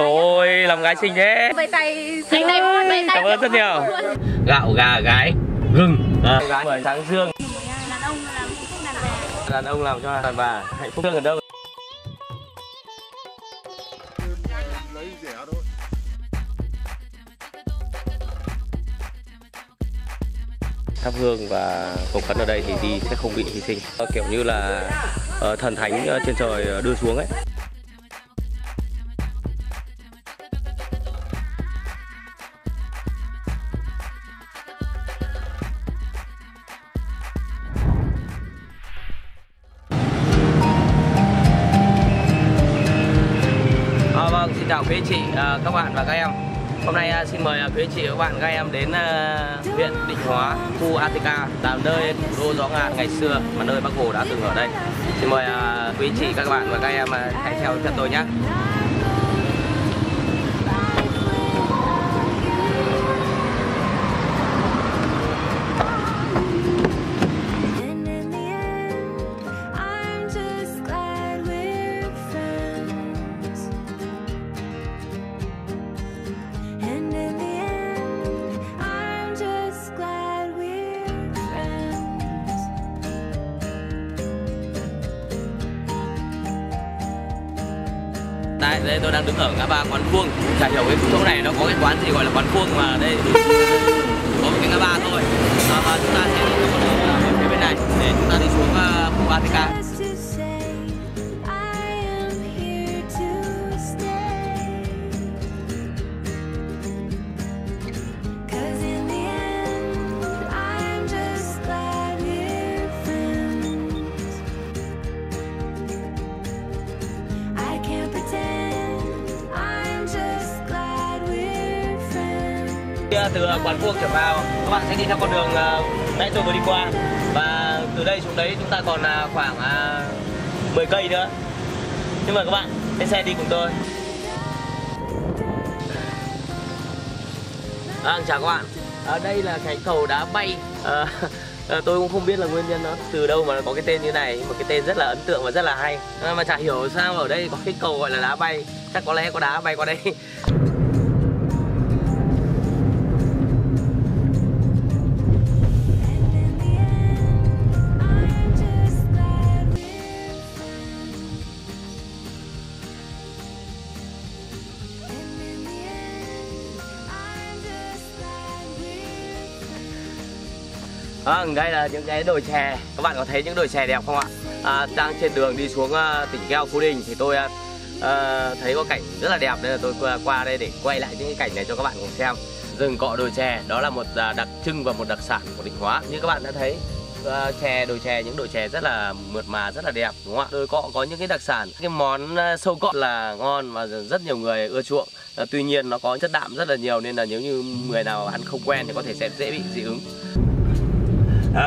Ôi, làm gái xinh thế. Bày tay, cảm ơn rất nhiều. Gạo gà gái gừng. Gái sáng dương. Đàn ông làm hạnh phúc đàn bà. Đàn ông làm cho đàn bà hạnh phúc. Dương ở đâu? Thắp hương và cầu khấn ở đây thì đi sẽ không bị hy sinh, kiểu như là thần thánh trên trời đưa xuống ấy. Vâng, xin chào quý anh chị, các bạn và các em. Hôm nay xin mời quý anh chị và các bạn, các em đến huyện Định Hóa, khu ATK, là nơi thủ đô gió ngàn ngày xưa mà nơi Bác Hồ đã từng ở đây. Xin mời quý anh chị, các bạn và các em hãy theo chân tôi nhé. Tại đây tôi đang đứng ở ngã ba quán Vuông. Chả hiểu cái chỗ này nó có cái quán gì gọi là quán Vuông mà đây có một cái ngã ba thôi. Và chúng ta sẽ đi xuống phía bên này để chúng ta đi xuống khu ATK. Từ quán Vuông trở vào, các bạn sẽ đi theo con đường nãy tôi vừa đi qua, và từ đây xuống đấy chúng ta còn khoảng 10 cây nữa. Nhưng mà các bạn lên xe đi cùng tôi. Chào các bạn, đây là cái cầu đá bay. Tôi cũng không biết là nguyên nhân nó từ đâu mà nó có cái tên như này, một cái tên rất là ấn tượng và rất là hay. Mà chả hiểu sao ở đây có cái cầu gọi là đá bay, chắc có lẽ có đá bay qua đây. Vâng, đây là những cái đồi chè. Các bạn có thấy những đồi chè đẹp không ạ? Đang trên đường đi xuống tỉnh Keo, Phú Đình thì tôi thấy có cảnh rất là đẹp, nên là tôi qua đây để quay lại những cái cảnh này cho các bạn cùng xem. Rừng cọ đồi chè, đó là một đặc trưng và một đặc sản của Định Hóa. Như các bạn đã thấy, chè, đồi chè, những đồi chè rất là mượt mà, rất là đẹp, đúng không ạ? Đồi cọ có những cái đặc sản, cái món sâu cọ là ngon và rất nhiều người ưa chuộng. Tuy nhiên nó có chất đạm rất là nhiều, nên là nếu như người nào ăn không quen thì có thể sẽ dễ bị dị ứng.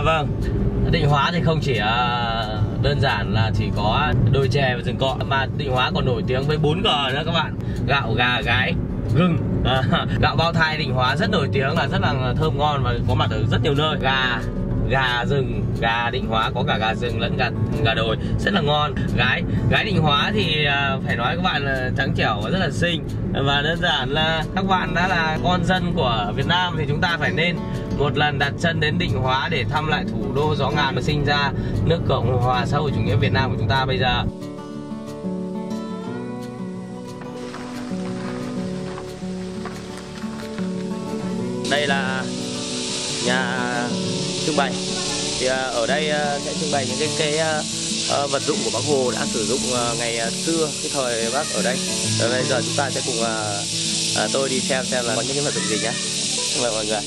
Vâng, Định Hóa thì không chỉ đơn giản là chỉ có đồi chè và rừng cọ, mà Định Hóa còn nổi tiếng với 4G nữa các bạn. Gạo gà gái gừng. Gạo bao thai Định Hóa rất nổi tiếng, là rất là thơm ngon và có mặt ở rất nhiều nơi. Gà rừng, gà Định Hóa có cả gà rừng lẫn gà đồi, rất là ngon. Gái Định Hóa thì phải nói các bạn là trắng trẻo và rất là xinh. Và đơn giản là các bạn đã là con dân của Việt Nam thì chúng ta phải nên một lần đặt chân đến Định Hóa để thăm lại thủ đô gió ngàn mà sinh ra nước Cộng hòa xã hội chủ nghĩa Việt Nam của chúng ta bây giờ. Đây là nhà trưng bày, thì ở đây sẽ trưng bày những cái vật dụng của Bác Hồ đã sử dụng ngày xưa, cái thời Bác ở đây. Và bây giờ chúng ta sẽ cùng tôi đi xem là có những cái vật dụng gì nhé. Mời mọi người.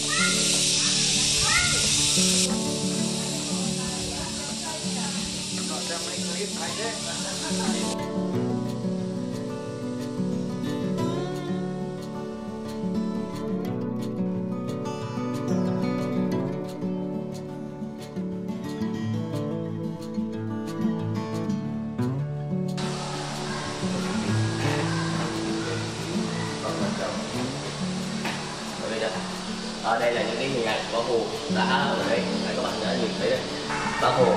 Đây là những cái hình ảnh Bác Hồ đã ở đây, các bạn đã nhìn thấy đây. Bác Hồ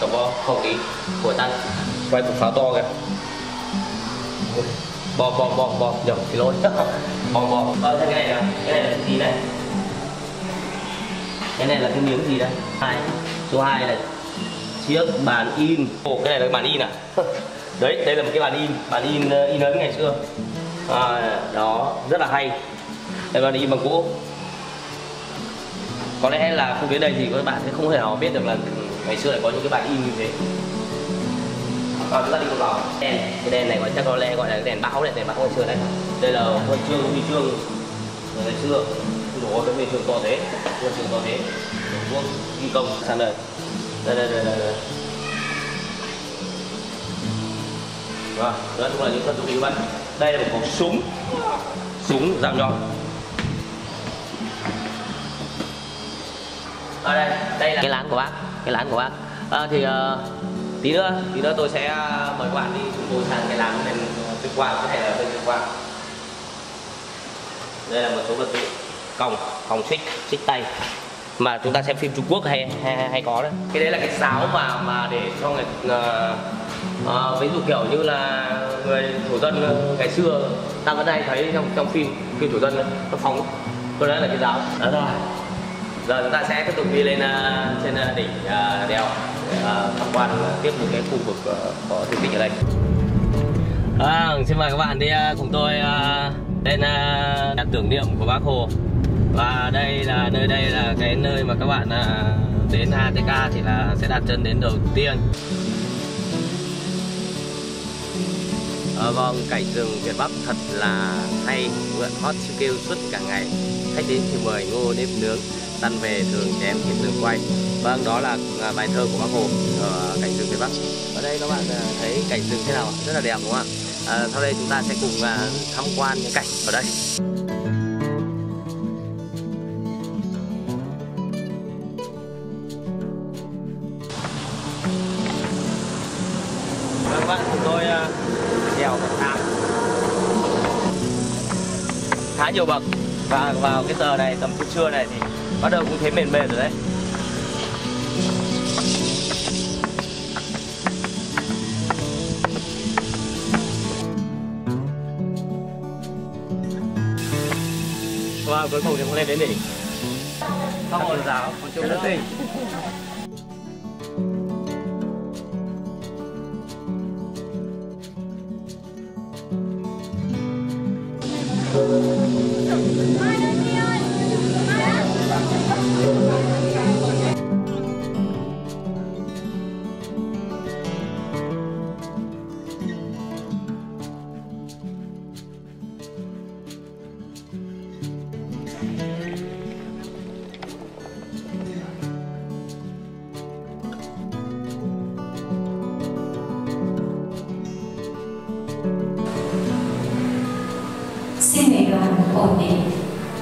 tập võ không khí của tăng quay cục pháo to kìa. bò nhầm thì lỗi bò thế cái này nè, cái này là cái gì đây, cái này là cái miếng gì đây, số 2 này, chiếc bàn in. Ồ, cái này là cái bàn in à? Đấy, đây là một cái bàn in ấn ngày xưa đó, rất là hay. Đây là bàn in bằng gỗ. Có lẽ là không đến đây thì các bạn sẽ không thể nào biết được là ngày xưa lại có những cái bàn in như thế. Chúng ta đi vào đèn, cái đèn này chắc có lẽ gọi là đèn bão, này đèn bão ngày xưa đấy. Đây là huân chương, huy chương ngày xưa. Ủa, cái huy chương to thế, Trung Quốc ghi công sang đời. Đây. Đó, cũng là những vật dụng như vậy. Đây là một khẩu súng, dạng nhọn. Ở đây, đây là cái lán của bác, thì tí nữa tôi sẽ mời các bạn đi chúng tôi sang cái lán bên tuyệt quang, có thể là bên tuyệt quang. Đây là một số vật dụng, còng xích tay mà chúng ta xem phim Trung Quốc hay có đấy. Cái đấy là cái sáo mà để cho người ví dụ kiểu như là người thổ dân ngày xưa ta vẫn hay thấy trong phim thổ dân ấy, nó phóng. Cái đấy là cái sáo. Đó rồi. Giờ chúng ta sẽ tiếp tục đi lên trên đỉnh đèo để tham quan tiếp những cái khu vực có di tích ở đây. Xin mời các bạn đi cùng tôi lên đặt tưởng niệm của Bác Hồ. Và đây là cái nơi mà các bạn đến ATK thì là sẽ đặt chân đến đầu tiên. Vâng, cảnh rừng Việt Bắc thật là hay, mượn hot kêu suốt cả ngày. Khách đến thì mời ngô nếp nướng, tan về thường chém thịt rừng quay. Vâng, đó là bài thơ của Bác Hồ ở cảnh rừng Việt Bắc. Ở đây các bạn thấy cảnh rừng thế nào? Rất là đẹp đúng không ạ? Sau đây chúng ta sẽ cùng tham quan những cảnh ở đây. Khá nhiều bậc và vào cái giờ này tầm trưa này thì bắt đầu cũng thấy mệt rồi đấy. Và cuối cùng thì cũng lên đến đỉnh. Không còn giáo, còn chưa đến đỉnh. Ổn định.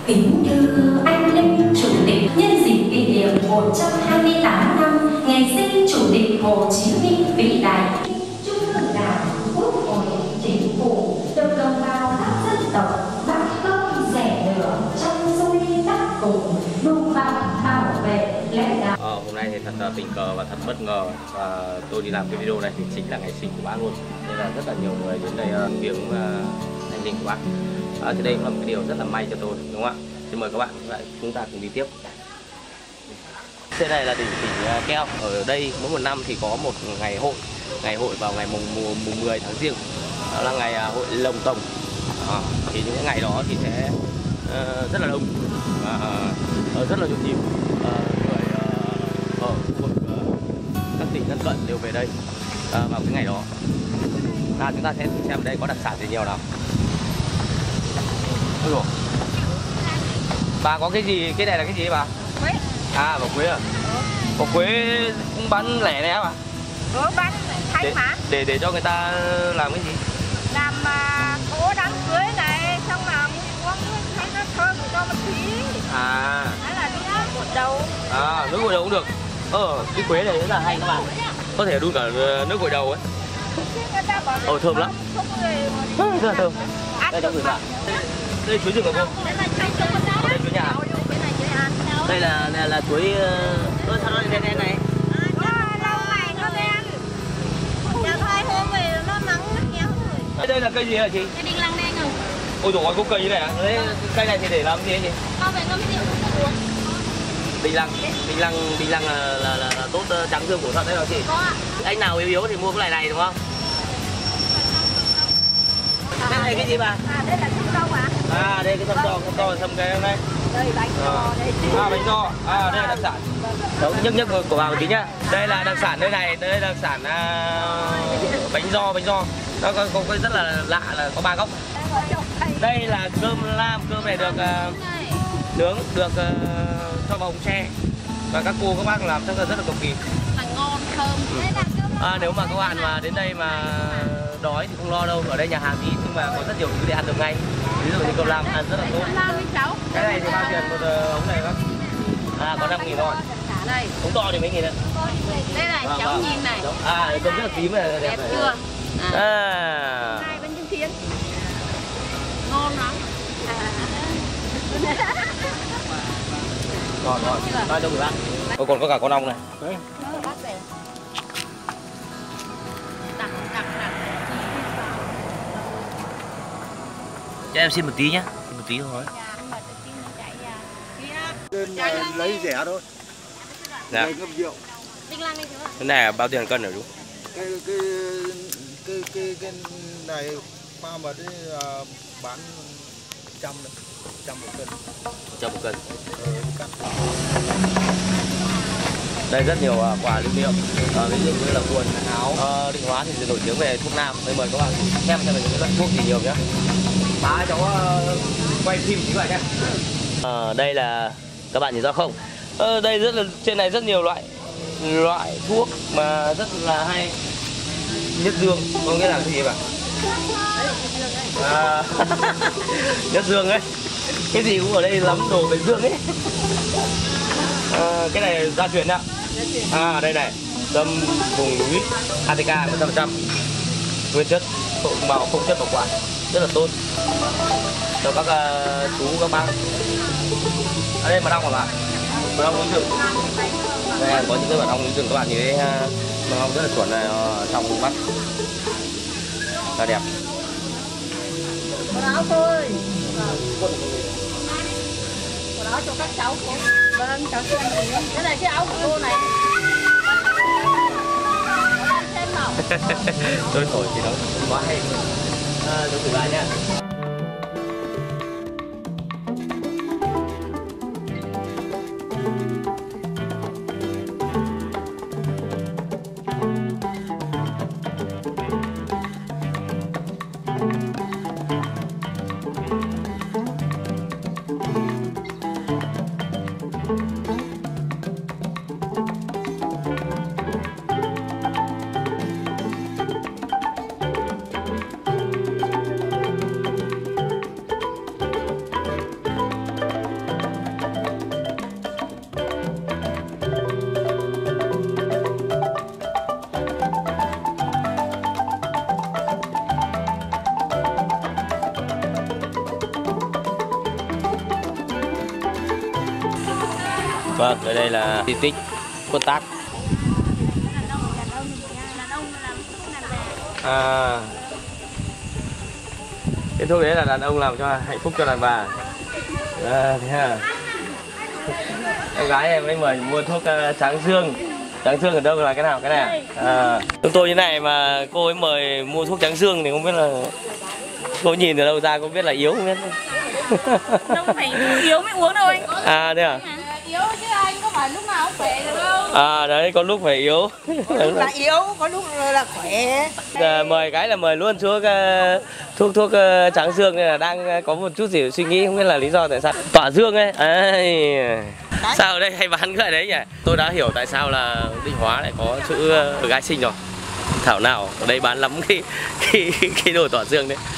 Kính thưa anh linh chủ tịch, nhân dịp kỷ niệm 128 năm ngày sinh chủ tịch Hồ Chí Minh vĩ đại, chúc mừng Đảng, Quốc hội, Chính phủ, được đồng bào các dân tộc bác không rẻ lửa trong xuôi tác cùng đung vọng bảo vệ lẽ đạo. Hôm nay thì thật là tình cờ và thật bất ngờ, và tôi đi làm cái video này thì chính là ngày sinh của bác luôn, nên là rất là nhiều người đến đây ăn viếng anh linh của bác. Thì đây cũng là một cái điều rất là may cho tôi, đúng không ạ? Xin mời các bạn, chúng ta cùng đi tiếp. Thế này là đỉnh Keo. Ở đây mỗi một năm thì có một ngày hội vào ngày mùng 10 tháng Giêng, đó là ngày hội lồng tồng. Thì những ngày đó thì sẽ rất là đông, rất là nhộn nhịp. Người ở khu vực các tỉnh lân cận đều về đây vào cái ngày đó. Chúng ta sẽ xem đây có đặc sản gì nhiều nào. Bà có cái gì? Cái này là cái gì bà? Quế. À, bà quế à? Bà quế cũng bán lẻ này hả bà? Ừ, bán thay mà. Để cho người ta làm cái gì? Làm cỗ đám cưới này, xong làm uống thấy nó thơm cho một tí. À. Đó là nước bột đầu. À, nước bột đầu cũng được. Cái quế này rất là hay các bạn. Có thể đun cả nước gội đầu ấy. Thơm lắm. Rất là thơm. Đây cho người bạn. Đây chuối rừng của cô. Đây chuối nhà. Đây là chuối. Ôi sao nó đen này? Lâu ngày nó đen. Giờ thôi hôm về nó nắng nó kéo rồi. Đây là cây gì hả chị? Cây đinh lăng. Ôi dồi ôi, có cây này à? Cây này thì để làm gì chị? Tao về ngâm rượu cũng uống. Bình lăng là tốt trắng dương bổ thận đấy hả chị? Có ạ. Anh nào yếu thì mua cái loại này đúng không? Cái này cái gì bà? À, đây là sâm rau ạ. À, đây cái sâm rau, sâm rau là sâm cái này. Đây bánh giò đây. À, bánh giò. À, đây là đặc sản. Đúng, nhấc của bà một tí nhá. Đây là đặc sản nơi này, đây là đặc sản bánh giò. Nó có cái rất là lạ là có 3 gốc. Đây là cơm lam, cơm này được nướng, được cho vào ống tre. Và các cô các bác làm chắc là rất là cực kỳ. Mà ngon thơm. À, nếu mà các bạn mà đến đây mà đói thì không lo đâu, ở đây nhà hàng ít nhưng mà có rất nhiều thứ để ăn được ngay. Ví dụ như cơm lam ăn rất là tốt. Cái này thì bao tiền một ống này bác? À, có 5.000 thôi. Ống to thì mấy nghìn ạ? Đây này, cháu nhìn này. À, cơm rất là tím này, đẹp chưa? À. Hai bánh trưng thiến. Ngon lắm. Còn rồi, nói cho người ăn. Ôi, còn có cả con ong này. Đấy. Cho em xin một tí nhé, một tí thôi. Lấy rẻ thôi. Dạ. Cái này bao tiền cân hả chú? Cái này ba mà bán 100 một cân. Đây rất nhiều quà lưu niệm, ví dụ như là quần áo. Định Hóa thì nổi tiếng về thuốc nam, nên mời các bạn xem mình những loại thuốc gì nhiều nhé. Bà cháu quay phim như vậy nhé. Đây là các bạn nhìn ra không? Đây rất là, trên này rất nhiều loại thuốc mà rất là hay. Nhất dương có nghĩa là cái gì bà? À, nhất dương ấy, cái gì cũng ở đây lắm đồ về dương ấy. À, cái này gia truyền ạ. À, đây này, dâm vùng núi ATK 100%, nguyên chất, không chất bảo quản, rất là tốt cho các chú các bác. Ở đây mật ong hả bạn? Mật ong núi rừng. Đây có những cái mật ong núi rừng các bạn nhìn thấy mật ong rất là chuẩn này, trong mắt là đẹp. Quả đó thôi. Quả đó cho các cháu. Vâng, cháu xem mình. Cái này cái áo của cô này. Xem nào. Tôi thổi thì nó quá hay. À, tôi thử lại nha. Vâng, ở đây là di tích Quân Tác. À, cái thuốc đấy là đàn ông làm cho hạnh phúc cho đàn bà. À, thế à? Em gái em mới mời mua thuốc tráng dương. Tráng dương ở đâu là cái nào? Cái này à? Chúng tôi như này mà cô ấy mời mua thuốc tráng dương thì không biết là cô nhìn ở đâu ra, cô biết là yếu không biết. Đâu phải yếu mới uống đâu anh. À, thế à? Yếu chứ anh, có phải lúc nào cũng khỏe được không? À đấy, có lúc phải yếu. Có lúc là yếu, có lúc là khỏe. À, mời cái là mời luôn thuốc tráng dương này, là đang có một chút gì suy nghĩ không biết là lý do tại sao tỏa dương ấy. À, sao ở đây hay bán cái đấy nhỉ? Tôi đã hiểu tại sao là Định Hóa lại có chữ gái xinh rồi. Thảo nào ở đây bán lắm cái đồ tỏa dương đấy.